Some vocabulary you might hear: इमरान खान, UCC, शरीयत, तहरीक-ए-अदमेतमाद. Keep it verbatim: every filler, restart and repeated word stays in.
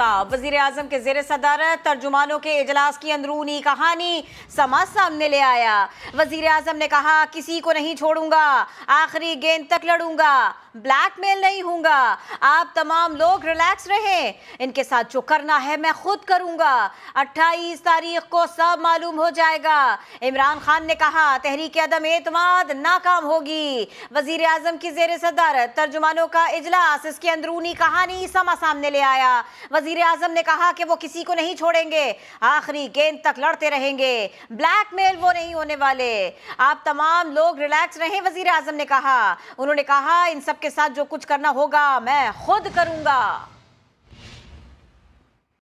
वज़ीर-ए-आज़म के ज़ेर सदारत तर्जुमानों के इजलास की अंदरूनी कहानी समाज सामने ले आया। वज़ीर-ए-आज़म ने कहा, किसी को नहीं छोड़ूंगा, आखिरी गेंद तक लड़ूंगा, ब्लैकमेल नहीं होऊंगा, आप तमाम लोग रिलैक्स रहें, इनके साथ जो करना है मैं खुद करूंगा, अट्ठाईस तारीख को सब मालूम हो जाएगा। इमरान खान ने कहा, तहरीक-ए-अदमेतमाद नाकाम होगी। वज़ीर-ए-आज़म की ज़ेर सदारत तर्जुमानों का इजलास इसकी अंदरूनी कहानी समाज सामने ले आया। वज़ीर-ए-आज़म ने कहा कि वो किसी को नहीं छोड़ेंगे, आखिरी गेंद तक लड़ते रहेंगे, ब्लैकमेल वो नहीं होने वाले, आप तमाम लोग रिलैक्स रहें। वज़ीर-ए-आज़म ने कहा, उन्होंने कहा इन सब के साथ जो कुछ करना होगा मैं खुद करूंगा।